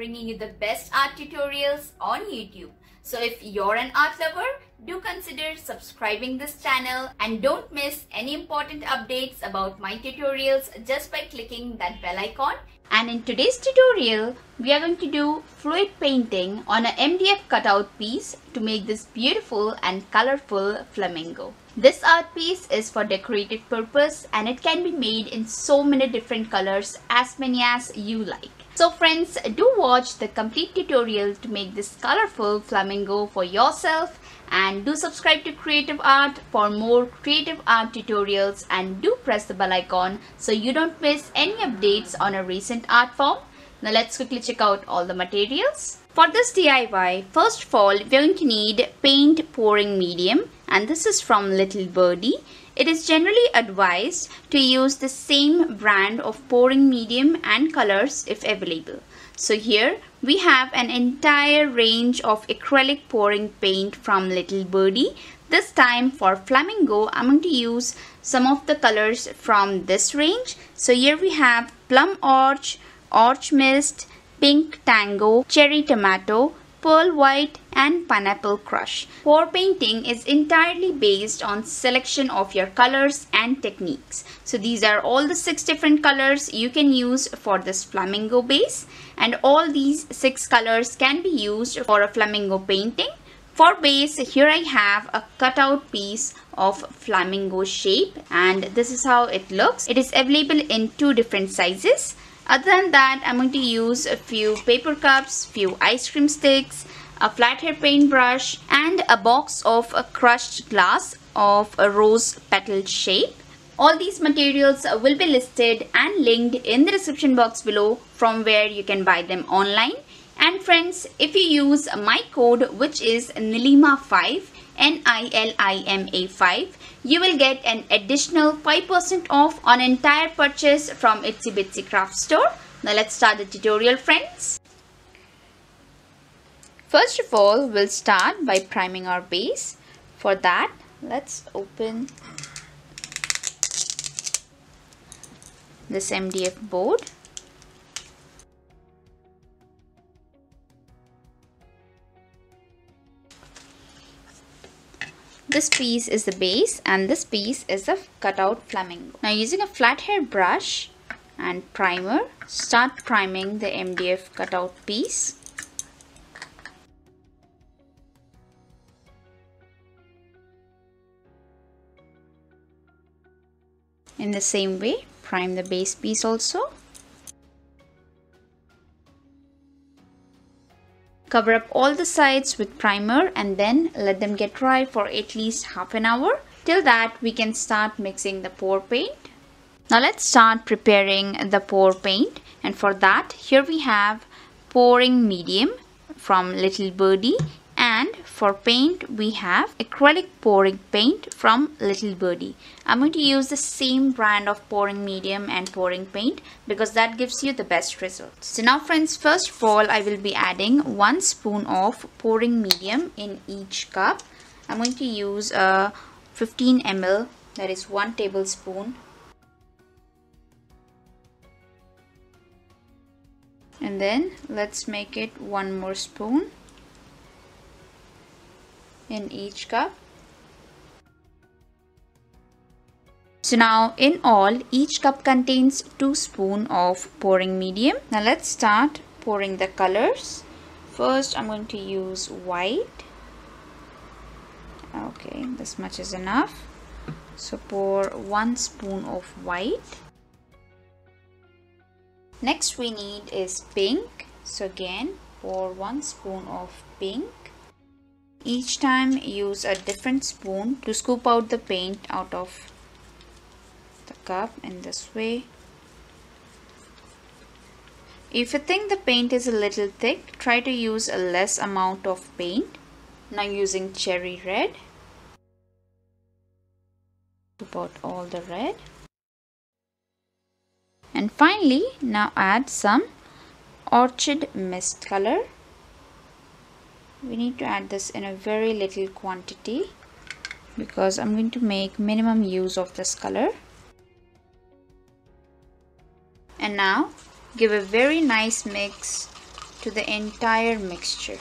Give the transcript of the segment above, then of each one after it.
bringing you the best art tutorials on YouTube. So if you're an art lover, do consider subscribing this channel and don't miss any important updates about my tutorials just by clicking that bell icon. And in today's tutorial, we are going to do fluid painting on an MDF cutout piece to make this beautiful and colorful flamingo. This art piece is for decorative purpose and it can be made in so many different colors, as many as you like. So friends, do watch the complete tutorial to make this colorful flamingo for yourself, and do subscribe to Creative Art for more Creative Art tutorials, and do press the bell icon so you don't miss any updates on a recent art form. Now let's quickly check out all the materials. For this DIY, first of all, we're going to need paint pouring medium, and this is from Little Birdie. It is generally advised to use the same brand of pouring medium and colors if available. So here we have an entire range of acrylic pouring paint from Little Birdie. This time for flamingo, I'm going to use some of the colors from this range. So here we have Plum Orch, Orch Mist, Pink Tango, Cherry Tomato, Pearl White and Pineapple Crush. Pour painting is entirely based on selection of your colors and techniques. So these are all the 6 different colors you can use for this flamingo base, and all these 6 colors can be used for a flamingo painting. For base, here I have a cutout piece of flamingo shape, and this is how it looks. It is available in 2 different sizes. Other than that, I'm going to use a few paper cups, few ice cream sticks, a flathead paintbrush, and a box of a crushed glass of a rose petal shape. All these materials will be listed and linked in the description box below, from where you can buy them online. And friends, if you use my code, which is NILIMA5, NILIMA5, you will get an additional 5% off on entire purchase from Itsy Bitsy Craft Store. Now let's start the tutorial, friends. First of all, we'll start by priming our base. For that, let's open this MDF board. This piece is the base and this piece is a cutout flamingo. Now using a flat hair brush and primer, start priming the MDF cutout piece. In the same way, prime the base piece also. Cover up all the sides with primer and then let them get dry for at least half an hour. Till that, we can start mixing the pour paint. Now let's start preparing the pour paint, and for that, here we have pouring medium from Little Birdie, and for paint we have acrylic pouring paint from Little Birdie. I'm going to use the same brand of pouring medium and pouring paint because that gives you the best results. So now friends, first of all, I will be adding 1 spoon of pouring medium in each cup. I'm going to use 15 ml, that is 1 tablespoon. And then let's make it 1 more spoon in each cup. So now in all, each cup contains 2 spoons of pouring medium. Now let's start pouring the colors. First, I'm going to use white. Okay, this much is enough. So pour 1 spoon of white. Next we need is pink. So again, pour 1 spoon of pink. Each time use a different spoon to scoop out the paint out of the cup in this way. If you think the paint is a little thick, try to use a less amount of paint. Now using cherry red, scoop out all the red. And finally, now add some orchid mist color. We need to add this in a very little quantity because I'm going to make minimum use of this color. And now give a very nice mix to the entire mixture.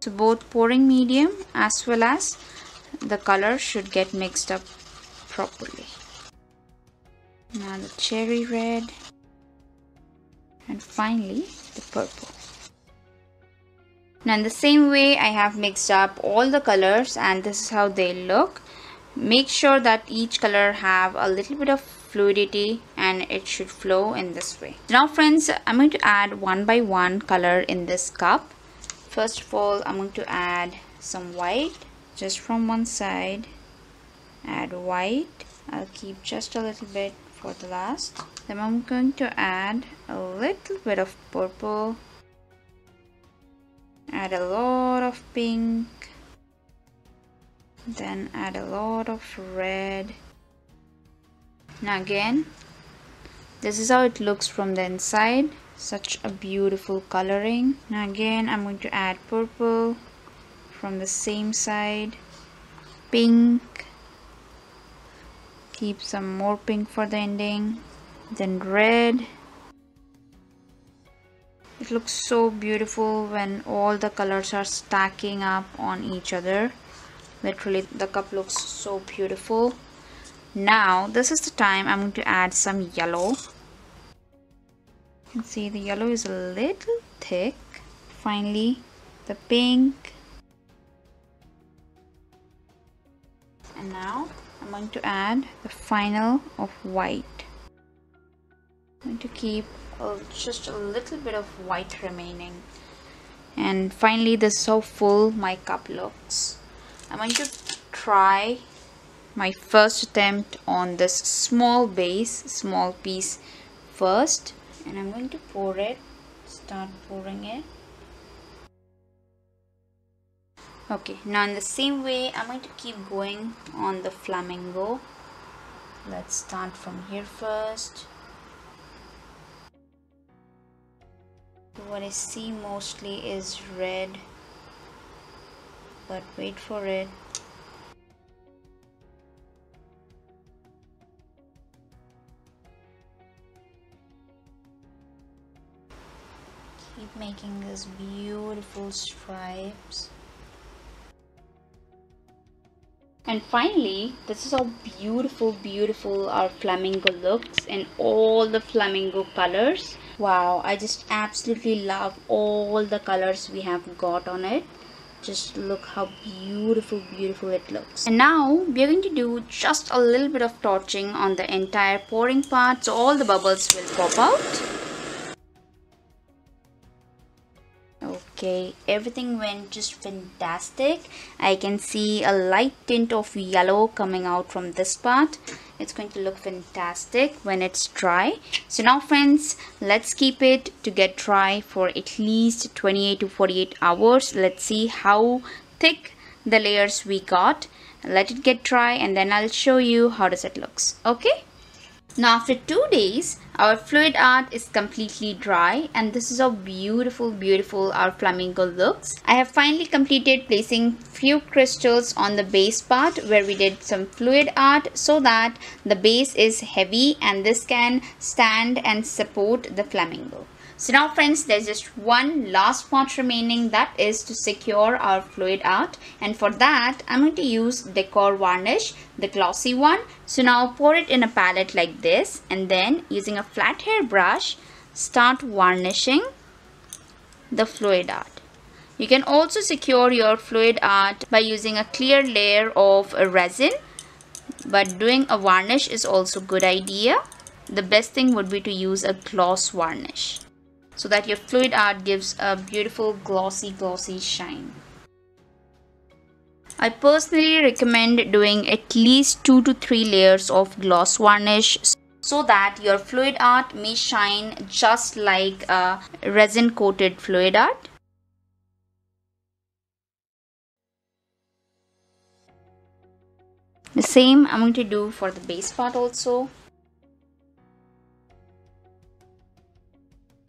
So both pouring medium as well as the color should get mixed up properly. Now the cherry red and finally the purple. Now in the same way I have mixed up all the colors and this is how they look. Make sure that each color have a little bit of fluidity and it should flow in this way. Now friends, I'm going to add one by one color in this cup. First of all, I'm going to add some white just from one side. Add white. I'll keep just a little bit for the last. Then I'm going to add a little bit of purple. Add a lot of pink. Then add a lot of red. Now again, this is how it looks from the inside. Such a beautiful coloring. Now again, I'm going to add purple from the same side. Pink. Keep some more pink for the ending. Then red. It looks so beautiful when all the colors are stacking up on each other. Literally, the cup looks so beautiful. Now, this is the time I'm going to add some yellow. You can see the yellow is a little thick. Finally, the pink. And now, I'm going to add the final of white. I'm going to keep just a little bit of white remaining. And finally, this is how full my cup looks. I'm going to try my first attempt on this small piece first, and I'm going to pour it, start pouring it. Okay, now in the same way, I'm going to keep going on the flamingo. Let's start from here first. What I see mostly is red. But wait for it. Keep making these beautiful stripes. And finally, this is how beautiful our flamingo looks in all the flamingo colors. Wow, I just absolutely love all the colors we have got on it. Just look how beautiful it looks. And now we are going to do just a little bit of torching on the entire pouring part, so all the bubbles will pop out. Okay, everything went just fantastic. I can see a light tint of yellow coming out from this part. It's going to look fantastic when it's dry. So now friends, let's keep it to get dry for at least 28 to 48 hours. Let's see how thick the layers we got. Let it get dry and then I'll show you how does it looks. Okay. Now after 2 days, our fluid art is completely dry and this is how beautiful our flamingo looks. I have finally completed placing few crystals on the base part where we did some fluid art so that the base is heavy and this can stand and support the flamingo. So now friends, there's just one last part remaining, that is to secure our fluid art, and for that I'm going to use decor varnish, the glossy one. So now pour it in a palette like this and then using a flat hair brush start varnishing the fluid art. You can also secure your fluid art by using a clear layer of resin, but doing a varnish is also a good idea. The best thing would be to use a gloss varnish, so that your fluid art gives a beautiful glossy shine. I personally recommend doing at least 2 to 3 layers of gloss varnish so that your fluid art may shine just like a resin coated fluid art. The same I'm going to do for the base part also.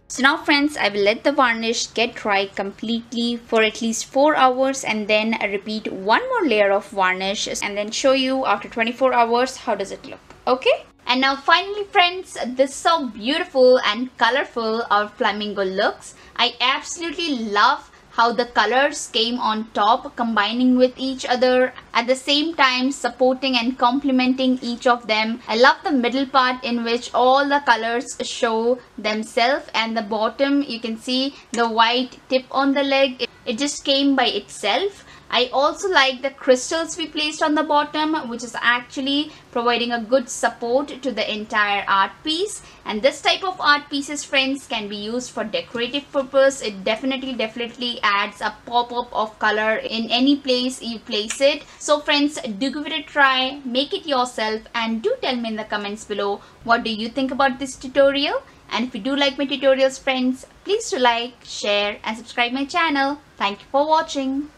So now friends, I will let the varnish get dry completely for at least 4 hours and then repeat one more layer of varnish and then show you after 24 hours how does it look. Okay. And now finally friends, this is so beautiful and colorful our flamingo looks. I absolutely love how the colors came on top, combining with each other, at the same time supporting and complementing each of them. I love the middle part in which all the colors show themselves, and the bottom you can see the white tip on the leg. It just came by itself. I also like the crystals we placed on the bottom, which is actually providing a good support to the entire art piece. And this type of art pieces, friends, can be used for decorative purpose. It definitely adds a pop-up of color in any place you place it. So friends, do give it a try, make it yourself, and do tell me in the comments below what do you think about this tutorial. And if you do like my tutorials, friends, please do like, share and subscribe my channel. Thank you for watching.